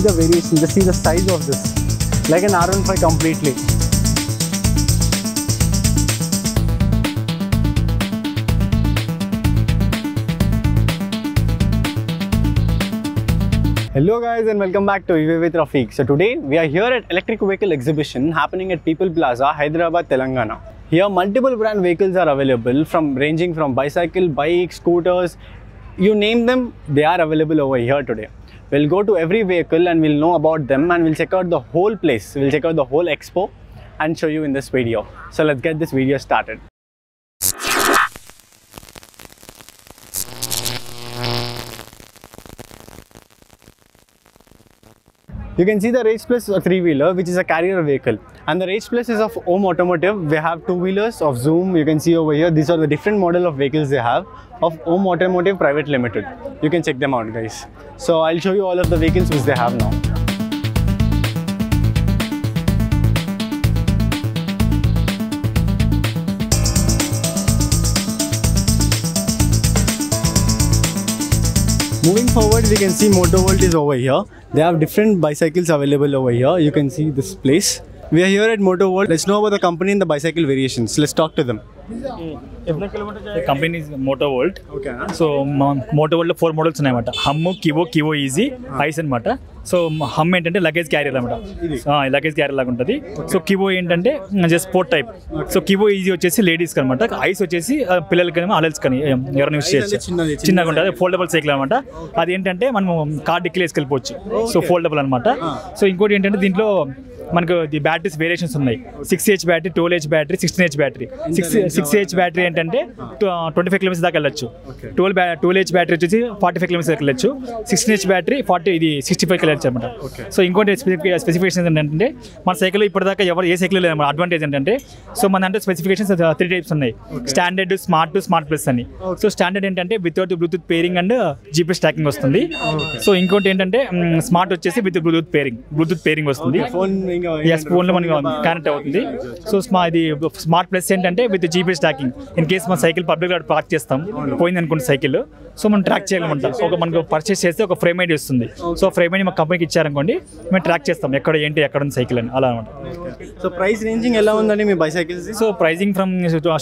see the variation, just see the size of this, like an R15 completely. Hello guys and welcome back to EVwithRafiq. So today we are here at electric vehicle exhibition happening at People Plaza, Hyderabad, Telangana. Here multiple brand vehicles are available ranging from bicycle, bike, scooters, you name them, they are available over here today. We'll go to every vehicle and we'll know about them and we'll check out the whole place. We'll check out the whole expo and show you in this video. So let's get this video started. You can see the Rage Plus 3-wheeler, which is a carrier vehicle, and the Rage Plus is of Om Automotive. They have 2-wheelers of Zoom, you can see over here. These are the different model of vehicles they have of Om Automotive Private Limited. You can check them out guys. So I'll show you all of the vehicles which they have now. Moving forward, we can see MotoVolt is over here. They have different bicycles available over here. You can see this place. We are here at MotoVolt. Let's know about the company and the bicycle variations. Let's talk to them. The company is MotoVolt. Okay. So MotoVolt four models ఉన్నాయి అన్నమాట. Hmm, Kivo, Kivo easy, ఐస్ అన్నమాట. So hmm ఏంటంటే luggage carrier అనమాట, luggage carrier లాగా ఉంటుంది. So Kivo ఏంటంటే just sport type. So Kivo easy వచ్చేసి లేడీస్ అనమాట, ఐస్ వచ్చేసి పిల్లలకి అడల్ట్స్ కానీ ఎవరైనా యూస్ చేయొచ్చు. చిన్నగా ఉంటుంది, ఫోల్డబుల్ సైకిల్ అనమాట. అది ఏంటంటే మనం కార్ డిక్కిలో వేసుకెళ్ళిపోవచ్చు, సో ఫోల్డబుల్ అనమాట. సో ఇంకోటి ఏంటంటే దీంట్లో మనకు బ్యాటరీస్ వేరియేషన్స్ ఉన్నాయి. 6H battery, 12H battery, 16H battery. 6H battery ఏంటంటే 25 కిలోమీటర్స్ దాకా వెళ్ళచ్చు. 12H బ్యాటరీ వచ్చేసి 45 కిలోమీటర్స్ దాకా వెళ్ళచ్చు. 16H బ్యాటరీ 65 అనమాట. సో ఇంకోటి స్పెసిఫికేషన్స్ ఏంటంటే మన సైకిల్లో ఇప్పటిదాకా ఎవరు ఏ సైకిల్ లేదు. అడ్వాంటేజ్ ఏంటంటే సో మన అంటే స్పెసిఫికేషన్స్ 3 టైప్స్ ఉన్నాయి. స్టాండర్డ్, స్మార్ట్, స్మార్ట్ ప్లస్ అని. సో స్టాండర్డ్ ఏంటంటే without bluetooth pairing and GPS tracking వస్తుంది. సో ఇంకోటి ఏంటంటే స్మార్ట్ వచ్చేసి విత్ బ్లూటూత్ పేరింగ్ వస్తుంది, ఫోన్లో మనకి కనెక్ట్ అవుతుంది. సో ఇది స్మార్ట్ ప్లస్ ఏంటంటే with GPS tracking. In case మన సైకిల్ పబ్లిక్ రోడ్ పార్క్ చేస్తాం, పోయింది అనుకుంటే సైకిల్, సో మనం ట్రాక్ చేయాలన్నమాట. ఒక మనకు పర్చేస్ చేస్తే ఒక ఫ్రేమ్ ఐడి వస్తుంది. సో ఫ్రేమ్ ఐడి మా కంపెనీకి ఇచ్చారనుకోండి, మేము ట్రాక్ చేస్తాం ఎక్కడ ఏంటి, ఎక్కడ ఉంది సైకిల్ అని, అలా అనమాట. సో ప్రైస్ రేంజింగ్ ఎలా ఉందండి మీ bicycles? So pricing from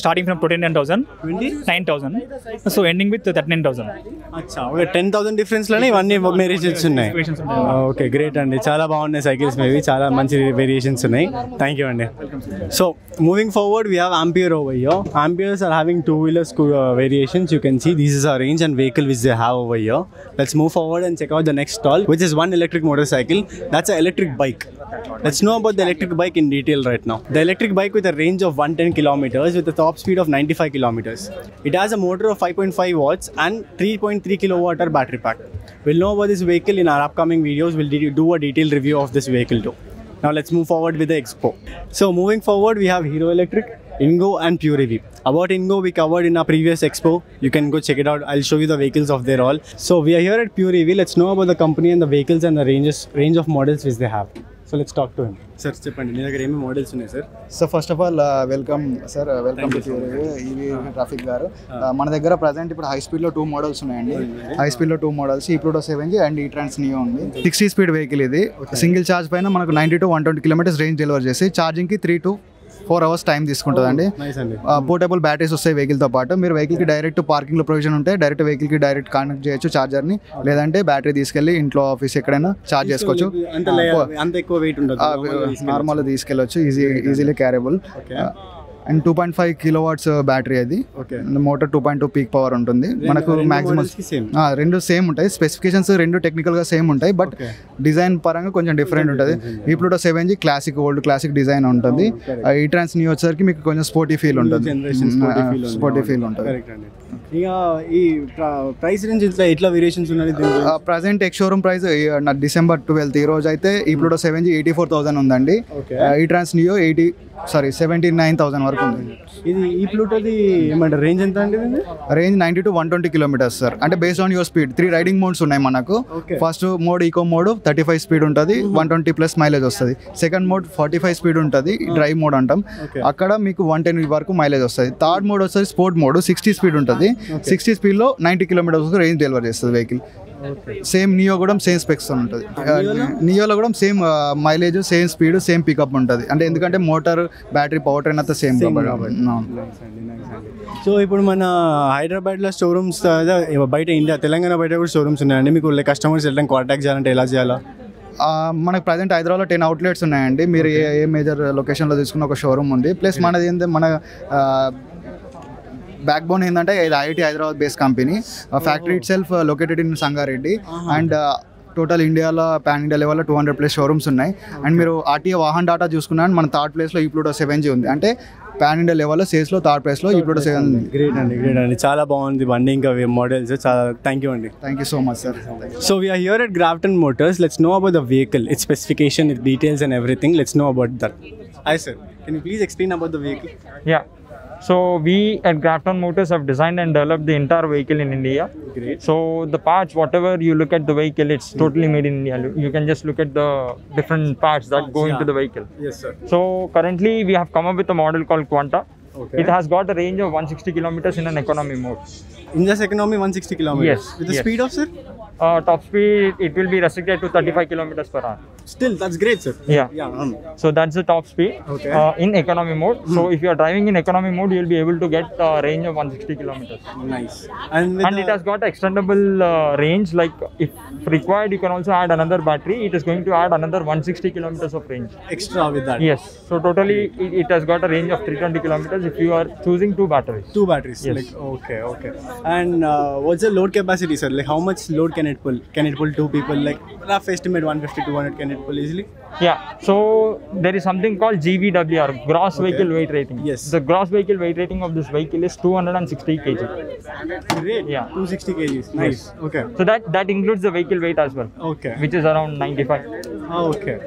starting from 29,000, 9,000, so ending with 13,000. అచ్చా, ఓకే, 10,000 డిఫరెన్స్ లోనే ఇవన్నీ మెరిట్స్ ఉన్నాయి. ఓకే, గ్రేట్ అండి, చాలా బాగున్నాయి సైకిల్స్, మేబీ చాలా మంచి variations ఉన్నాయి. థ్యాంక్ యూ అండి. So moving forward we have Ampere over here. Amperes are having 2-wheelers variations. You can see this is our range and vehicle which they have over here. Let's move forward and check out the next stall, which is one electric motorcycle. That's an electric bike. Let's know about the electric bike in detail right now. The electric bike with a range of 110 kilometers with a top speed of 95 kilometers. It has a motor of 5.5 watts and 3.3 kilowatt hour battery pack. We'll know about this vehicle in our upcoming videos. We'll do a detailed review of this vehicle too. Now let's move forward with the expo. So moving forward, we have Hero Electric, Ingo and Pure EV. About Ingo, we covered in our previous expo. You can go check it out. I'll show you the vehicles of their all. So we are here at Pure EV. Let's know about the company and the vehicles and the range of models which they have. So let's talk to him. Sir, చెప్పండి, మీ దగ్గర ఏమేమి models ఉన్నాయి sir? So first of all welcome sir, welcome to EVwithRafiq గారు. మన దగ్గర present ఇప్పుడు high స్పీడ్లో 2 models ఉన్నాయండి. హై స్పీడ్లో 2 models, E-pluto 7G and E-trans Neo ఉంది. 60 స్పీడ్ వెహికల్ ఇది. సింగిల్ ఛార్జ్ పైన మనకు 90 to 120 కిలోమీటర్స్ రేంజ్ డెలివర్ చేసి ఛార్జింగ్కి 3 to 4 అవర్స్ టైం తీసుకుంటుందండి. పోర్టబుల్ బ్యాటరీస్ వస్తాయి వెహికల్తో పాటు. మీరు వెహికల్కి డైరెక్ట్ పార్కింగ్లో ప్రొవిజన్ ఉంటే డైరెక్ట్ వెహికల్కి డైరెక్ట్ కనెక్ట్ చేయొచ్చు ఛార్జర్ని, లేదంటే బ్యాటరీ తీసుకెళ్ళి ఇంట్లో, ఆఫీస్ ఎక్కడైనా ఛార్జ్ చేసుకోవచ్చు. నార్మల్గా తీసుకెళ్ళొచ్చు, ఈజీలీ క్యారేబుల్. అండ్ 2.5 కిలోవాట్స్ బ్యాటరీ అది. మోటార్ 2.2 పీక్ పవర్ ఉంటుంది మనకు. మాక్సిమం రెండు సేమ్ ఉంటాయి. స్పెసిఫికేషన్స్ రెండు టెక్నికల్గా సేమ్ ఉంటాయి, బట్ డిజైన్ పరంగా కొంచెం డిఫరెంట్ ఉంటుంది. E-pluto 7G classic, old classic design ఉంటుంది. E-trans నియో వచ్చేసరికి మీకు కొంచెం స్పోర్టీ ఫీల్ ఉంటుంది. Present ex showroom price December 12th ఈ రోజు అయితే E-pluto 7G 84,000 ఉందండి. E-trans నియో 79,000 వరకు ఉంది. ఇది E-plutoది ఏమంటారు రేంజ్ ఎంత అండి? Range 90 to 120 kilometres sir. అంటే based on your speed 3 riding modes ఉన్నాయి మనకు. First mode eco mode 35 speed ఉంటుంది, 120+ మైలేజ్ వస్తుంది. సెకండ్ మోడ్ 45 స్పీడ్ ఉంటుంది, డ్రైవ్ మోడ్ అంటాం, అక్కడ మీకు 110 వరకు మైలేజ్ వస్తుంది. థర్డ్ మోడ్ వస్తుంది స్పోర్ట్ మోడ్, 60 స్పీడ్ ఉంటుంది. 60 స్పీడ్లో 90 కిలోమీటర్స్ రేంజ్ డెలివర్ చేస్తుంది వెహికల్. సేమ్ నియో కూడా సేమ్ స్పెక్స్ ఉంటుంది. నియోలో కూడా same mileage, same speed, same pickup ఉంటుంది. అంటే ఎందుకంటే మోటార్, బ్యాటరీ, పవర్ ట్రైన్ అంతా సేమ్ కాబట్టి. సో ఇప్పుడు మన హైదరాబాద్లో షోరూమ్స్ బయట, ఇండియా తెలంగాణ బయట కూడా షోరూమ్స్ ఉన్నాయండి. మీకు కస్టమర్స్ వెళ్ళడానికి కాంటాక్ట్ చేయాలంటే ఎలా చేయాలా? మనకు ప్రజెంట్ హైదరాబాద్లో 10 అవుట్లెట్స్ ఉన్నాయండి. మీరు ఏ మేజర్ లొకేషన్లో తీసుకున్న ఒక షోరూమ్ ఉంది. ప్లస్ మనది ఏంటంటే మన బ్యాక్ బోన్ ఏంటంటే ఇది IIT Hyderabad base company. Factory itself located in Sangareddy. And total ఇండియాలో పాన్ ఇండియా లెవెల్లో 200+ షోరూమ్స్ ఉన్నాయి. అండ్ మీరు ఆర్టీఏ వాహన్ డాటా చూసుకున్నా మన థర్డ్ ప్లేస్లో E-pluto 7G ఉంది. అంటే పాన్ ఇండియా లెవెల్లో సేల్స్లో థర్డ్ ప్లేస్లో E-pluto 7G ఉంది. గ్రేట్ అండి, గ్రేట్ అండి, చాలా బాగుంది బండి, ఇంకా మోడల్స్ చాలా. థ్యాంక్ యూ అండి. Thank you so much sir. So we're here at Grafton Motors. Let's know about the vehicle, its specification, its details and everything. Let's know about that. Hi sir, can you please explain about the vehicle? Yeah. So we at Grafton Motors have designed and developed the entire vehicle in India. Great. So the parts, whatever you look at the vehicle, it's totally made in India. You can just look at the different parts that go into the vehicle. Yes, sir. So currently we have come up with a model called Quanta. Okay. It has got a range of 160 kilometers in an economy mode. In just economy, 160 kilometers. Yes. With the speed of, sir? Top speed, it will be restricted to 35 kilometers per hour. Still, that's great, sir. Yeah. So that's the top speed. Okay. In economy mode. So if you are driving in economy mode, you will be able to get a range of 160 kilometers. Nice. And it has got extendable range. Like if required, you can also add another battery. It is going to add another 160 kilometers of range. Extra with that. Yes. So totally, it has got a range of 320 kilometers. If you are choosing two batteries. Two batteries. Yes. Like, okay, okay. And what's the load capacity, sir? Like how much load can it pull? Can it pull two people? Like rough estimate 150 to 200 can it pull easily? Yeah. So there is something called GVWR, gross vehicle weight rating. Yes. The gross vehicle weight rating of this vehicle is 260 kg. Great. Yeah. 260 kg. Nice. Yes. Okay. So that includes the vehicle weight as well. Okay. Which is around 95. Oh, okay.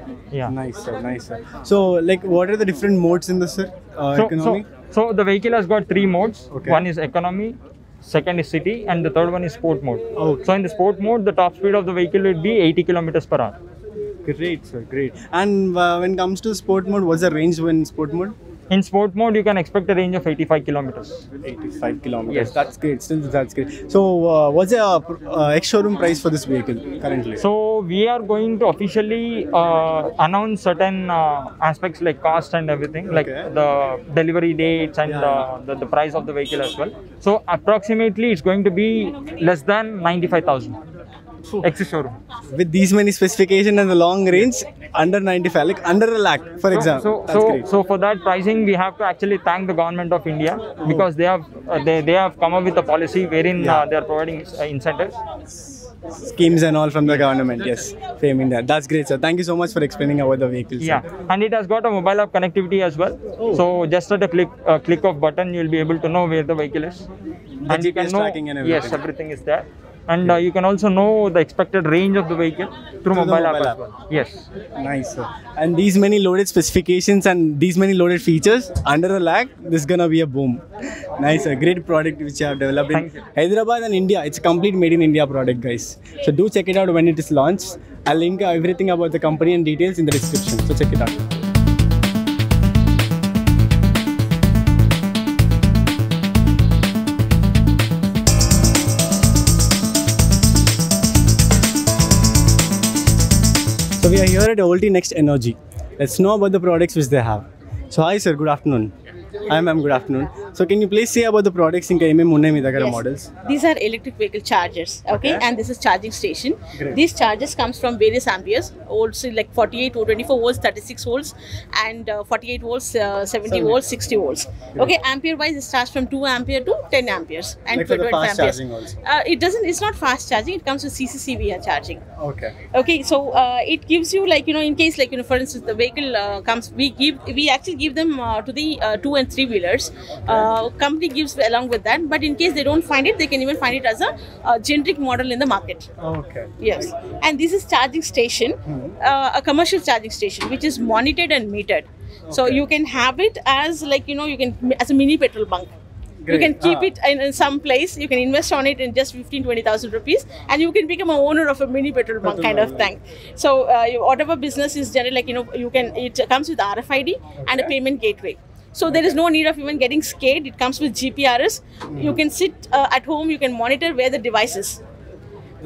Yeah. Nice, sir. Nice, sir. So like what are the different modes in this, sir? Economy. So the vehicle has got three modes. Okay. One is economy, second is city, and the third one is sport mode. Okay. So in the sport mode, the top speed of the vehicle will be 80 kilometers per hour. Great, sir, great. And when it comes to sport mode, what's the range in sport mode? In sport mode, you can expect a range of 85 kilometers. 85 kilometers. Yes, that's great. Still, that's great. So, what's the ex-showroom price for this vehicle currently? So, we are going to officially announce certain aspects like cost and everything, like the delivery dates and the price of the vehicle as well. So, approximately, it's going to be less than 95,000. Ex-showroom. With these many specifications and the long range, under 95, like under a lakh, for example. So for that pricing, we have to actually thank the government of India because they have come up with a policy wherein they are providing incentives, schemes and all from the government. Yes, fame India. That's great, sir. Thank you so much for explaining about the vehicle, sir. Yeah, and it has got a mobile app connectivity as well. Oh. So just at a click of button, you will be able to know where the vehicle is, and you can know. Yes, everything is there. And you can also know the expected range of the vehicle through mobile app. Well. Yes. Nice, sir. And these many loaded specifications and these many loaded features, under a lakh, this is going to be a boom. Nice, sir. Great product which you have developed in Hyderabad and India. It's a complete made in India product, guys. So do check it out when it is launched. I'll link everything about the company and details in the description. So check it out. So we are here at Oldie Next Energy. Let's know about the products which they have. So hi sir, good afternoon. Hi ma'am, good afternoon. So can you please say about the products in models? These are electric vehicle chargers, okay? And this is charging station. Great. These chargers comes from various amperes, also like 48, 224 volts, 36 volts and 48 volts, 70 volts, 60 volts. Great. Okay, ampere wise it starts from 2 ampere to 10 amperes. And like for the fast charging also? It's not fast charging, it comes with CCCVR charging. Okay. Okay, so it gives you like, in case like, for instance, the vehicle comes, we actually give them to the 2 and 3 wheelers. Company gives along with that, but in case they don't find it, they can even find it as a generic model in the market. Okay. Yes. And this is charging station, a commercial charging station, which is monitored and metered. Okay. So you can have it as like, you can as a mini petrol bunk. Great. You can keep it in some place, you can invest on it in just 15-20,000 rupees and you can become an owner of a mini petrol bunk kind of thing. So whatever business is generally like, it comes with RFID and a payment gateway. So there is no need of even getting scaled. It comes with GPRS. You can sit at home, you can monitor where the device is.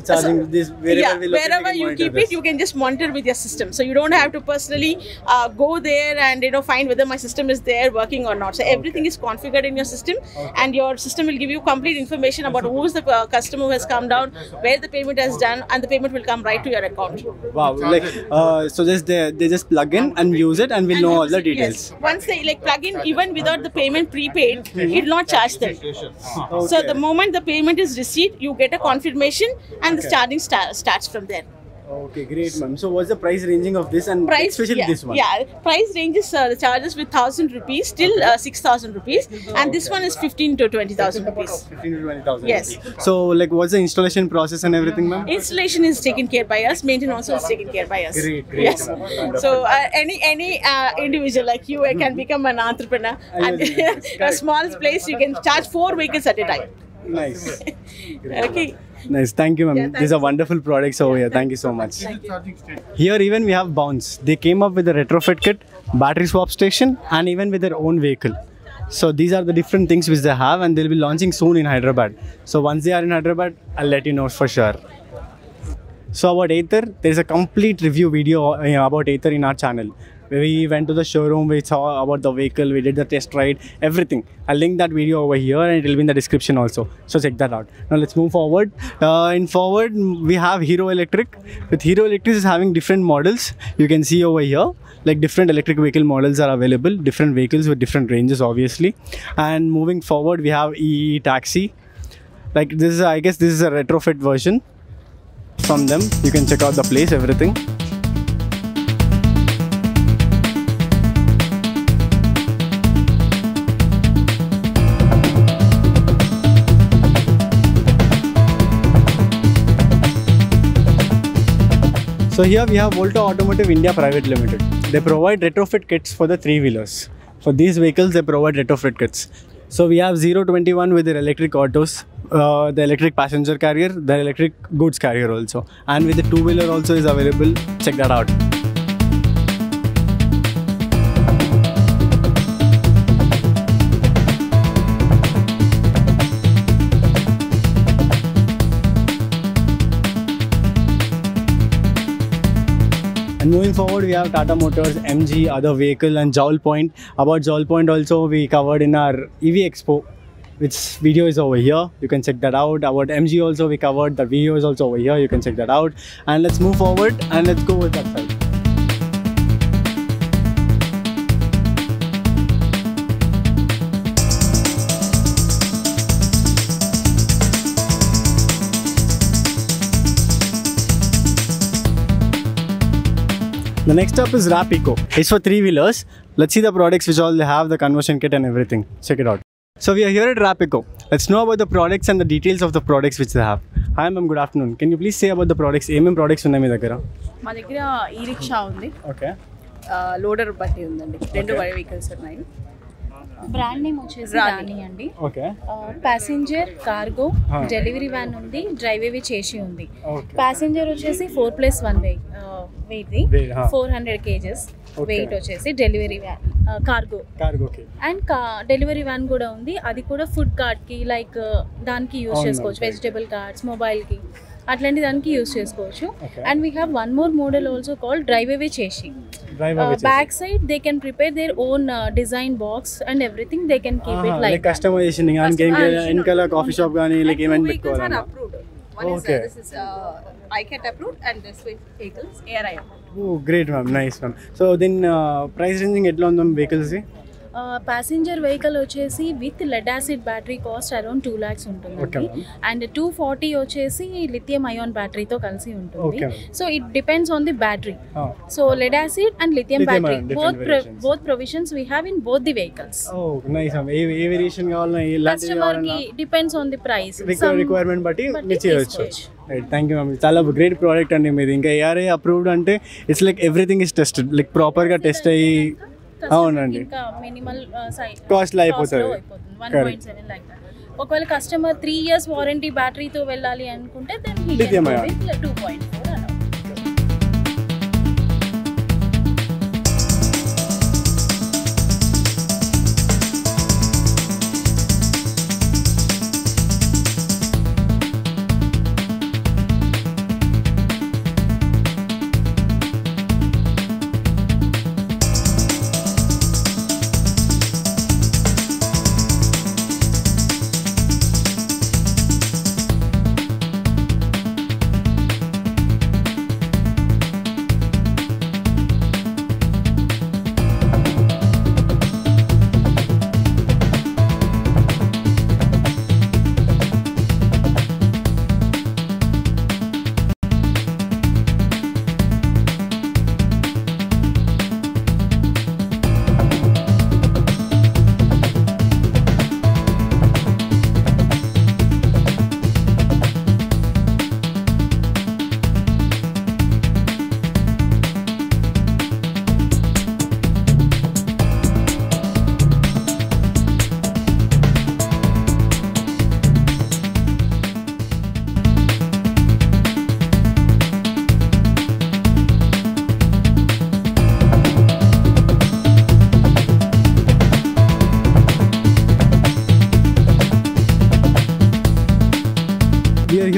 charging this wherever you keep it, you can just monitor with your system. So you don't have to personally go there and find whether my system is there working or not. So everything is configured in your system, and your system will give you complete information about who is the customer who has come down, where the payment has done, and the payment will come right to your account. Wow! Like so, they just plug in and use it, and we'll know all the details. Yes. Once they plug in, even without the payment prepaid, it will not charge them. Okay. So the moment the payment is received, you get a confirmation, and the charging starts from there. Okay, great, ma'am. So what's the price ranging of this, and especially this one? Yeah, price ranges the charges with 1,000 rupees till 6,000 rupees, and this one is 15,000 to 20,000 rupees. 15,000 to 20,000. Yes. So like, what's the installation process and everything, ma'am? Installation is taken care by us. Maintenance also is taken care by us. Great, great. Yes. So any individual like you can become an entrepreneur, and a small place you can charge 4 vehicles at a time. Nice. Okay. Nice. Thank you, ma'am. Yeah, these are wonderful products over here. Thank you so much. Here even we have Bounce. They came up with a retrofit kit, battery swap station, and even with their own vehicle. So these are the different things which they have, and they'll be launching soon in Hyderabad. So once they are in Hyderabad, I'll let you know for sure. So about Ather, there's a complete review video about Ather in our channel. We went to the showroom, we saw about the vehicle, we did the test ride, everything. I'll link that video over here, and it will be in the description also. So check that out. Now let's move forward. Forward, we have Hero Electric. With Hero Electric is having different models. You can see over here, like different electric vehicle models are available. Different vehicles with different ranges, obviously. And moving forward, we have E-Taxi. Like this is, I guess this is a retrofit version from them. You can check out the place, everything. So here we have Volta Automotive India Private Limited. They provide retrofit kits for the 3-wheelers. For these vehicles, they provide retrofit kits. So we have 021 with their electric autos, the electric passenger carrier, the electric goods carrier also. And with the 2-wheeler also is available. Check that out. And moving forward, we have Tata Motors, MG, Other Vehicle, and Jowl Point. About Jowl Point also, we covered in our EV Expo, which video is over here. You can check that out. About MG also, we covered. The video is also over here. You can check that out. And let's move forward and let's go with that side. The next up is Rapico. It's for 3-wheelers. Let's see the products which all they have, the conversion kit and everything. Check it out. So we are here at Rapico. Let's know about the products and the details of the products which they have. Hi ma'am, good afternoon. Can you please say about the products? MM products unnai mee daggara? Ma daggara e-rickshaw undi. Okay. Loader batti undandi. Rendu vehicles unnai. Brand name vachesi Rani andi. Okay. Passenger, cargo, delivery van undi, drive away chesi undi. Passenger vachesi 4+1 weight di, 400 kgs weight vachesi delivery van, cargo okay. And delivery van kuda undi, adi kuda food cart ki like daniki use chesukochu, vegetable carts, mobile ki atlanti daniki use chesukochu. And we have one more model also called drive away chesi. Back side they can prepare their own design box and everything. They can keep it like customization and getting in color coffee shop gaani like event vehicle are approved. One is this is ICAT approved, and this vehicle is ARAI approved. Oh great ma'am, nice ma'am. So then price ranging etla undam vehicles ki? Passenger vehicle ochesi with lead acid battery cost around 2 lakhs untundi. And 240 ochesi lithium ion battery to kalisi untundi. So it depends on the battery. So lead acid and lithium battery both provisions we have in both the vehicles. Oh nice ma'am. A variation kavalna ee customer ki depends on the price. Some requirement batti nicheyochu. Right, thank you ma'am. Chala great product andi meedi. Inka ARAI approved ante it's like everything is tested, like proper ga test ayi. అవునండి ఇంకా minimal cost లో అయిపోతుంది 1.7 లక్ష. ఒకవేళ customer 3 years warranty battery తో వెళ్ళాలి అనుకుంటే then he with 2.4.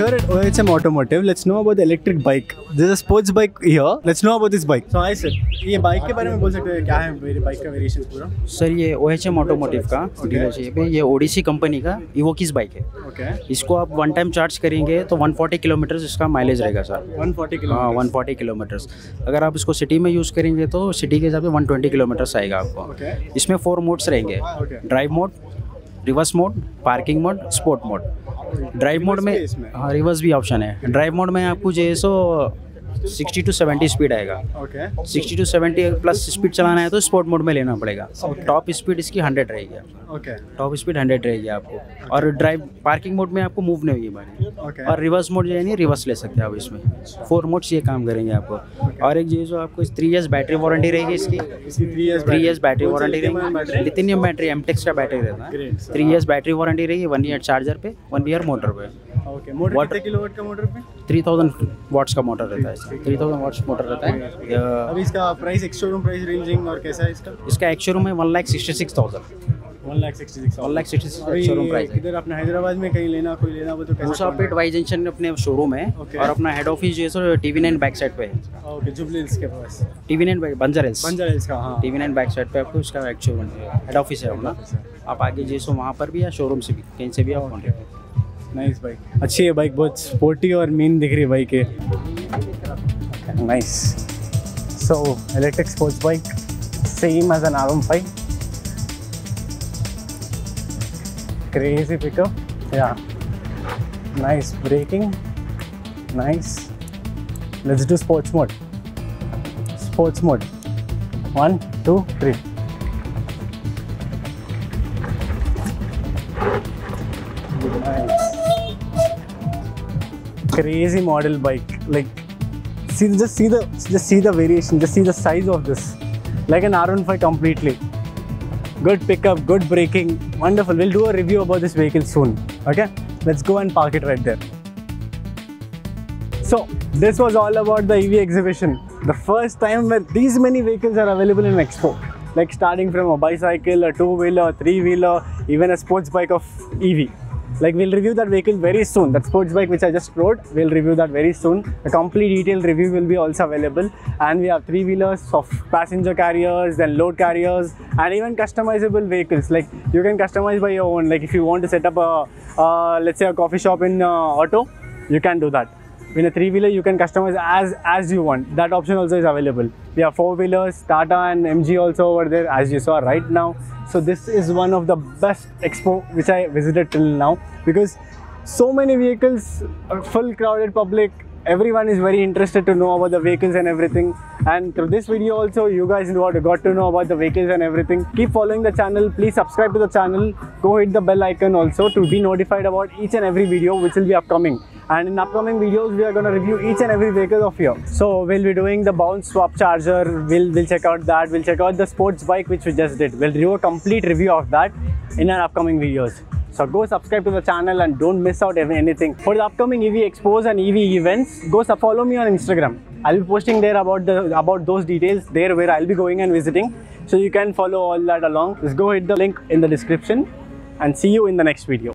Here at OHM Automotive, let's know about the electric bike. There's a sports bike here. Let's know about this bike. So hi sir, ये bike के बारे में बोल सकते हैं क्या है मेरी बाइक का वेरिएशन पूरा? सर ये OHM Automotive का डीलरशिप है, ये ओडीसी कंपनी का इवोकीज बाइक है। ओके, इसको आप वन टाइम चार्ज करेंगे तो 140 किलोमीटर इसका माइलेज रहेगा सर। 140 किलोमीटर। अगर आप इसको सिटी में यूज़ करेंगे तो सिटी के हिसाब से 120 किलोमीटर आएगा आपको। इसमें 4 मोड्स रहेंगे, drive mode, reverse mode, parking mode, sport mode. Drive mode में हाँ रिवर्स भी ऑप्शन है। ड्राइव मोड में आपको जो है सो 60 to 70 स्पीड आएगा। ओके, 60 to 70 प्लस स्पीड चलाना है तो स्पोर्ट मोड में लेना पड़ेगा। टॉप स्पीड इसकी 100 रहेगी। ओके, टॉप स्पीड 100 रहेगी आपको। और ड्राइव पार्किंग मोड में आपको मूव नहीं होगी बाइक। और रिवर्स मोड यानी रिवर्स ले सकते हैं आप। इसमें 4 मोड्स ये काम करेंगे आपको। और एक जो आपको 3 years बैटरी वारंटी रहेगी इसकी। 3 years बैटरी वारंटी रहेगी। लिथियम बैटरी, एमटेक्स का बैटरी रहता है। 3 years बैटरी वारंटी रहेगी, 1 year चार्जर पे, 1 year मोटर पे। ओके, मोटर किलोवाट का मोटर पे 3000 watts का मोटर रहता है इसका। 3000 watts मोटर रहता है। अभी इसका प्राइस एक्सशोरूम प्राइस रेंजिंग और कैसा है इसका? इसका एक्सशोरूम है 1,66,000। 1,66,000 प्राइस। इधर अपने हैदराबाद में कहीं लेना कोई लेना हो तो कैसे? मूसापेट वाई जंक्शन में अपने शोरूम है। और अपना हेड ऑफिस जो है सो TV9 बैक साइड पे है। ओके, जुबली हिल्स के पास। TV9 बंजर हिल्स का। हां, TV9 बैक साइड पे आपको इसका एक्चुअल हेड ऑफिस है अपना। आप आगे जो है सो वहां पर भी या शोरूम से भी कहीं से भी आप कॉन्टैक्ट। नाइस बाइक, अच्छी है बाइक, बहुत स्पोर्टी और मीन दिख रही बाइक है। Nice. So electric sports bike same as an R15। Crazy pickup या। Nice braking, nice. Let's do sports mode. Sports mode 1 2 3। Crazy model bike, like just see the variation, just see the size of this, like an R15 completely. Good pickup, good braking, wonderful. We'll do a review about this vehicle soon. Okay, let's go and park it right there. So this was all about the EV exhibition, the first time where these many vehicles are available in Expo, like starting from a bicycle, a two-wheeler, a three-wheeler, even a sports bike of EV. Like we'll review that vehicle very soon. That sports bike which I just rode, we'll review that very soon. A complete detailed review will be also available. And we have 3-wheelers of passenger carriers, then load carriers, and even customizable vehicles. Like you can customize by your own. Like if you want to set up a, let's say a coffee shop in Auto, you can do that. In a 3-wheeler, you can customize as you want. That option also is available. We have 4-wheelers, Tata and MG also over there, as you saw right now. So this is one of the best expo which I visited till now, because so many vehicles, full crowded public, everyone is very interested to know about the vehicles and everything. And through this video also, you guys got to know about the vehicles and everything. Keep following the channel, please subscribe to the channel, go hit the bell icon also to be notified about each and every video which will be upcoming. And in upcoming videos, we are going to review each and every vehicle of here. So we'll be doing the Bounce swap charger, we'll check out that, we'll check out the sports bike which we just did. We'll do a complete review of that in our upcoming videos. So go subscribe to the channel and don't miss out anything. For the upcoming EV expos and EV events, go follow me on Instagram. I'll be posting there about those details there where I'll be going and visiting. So you can follow all that along. Just go hit the link in the description and see you in the next video.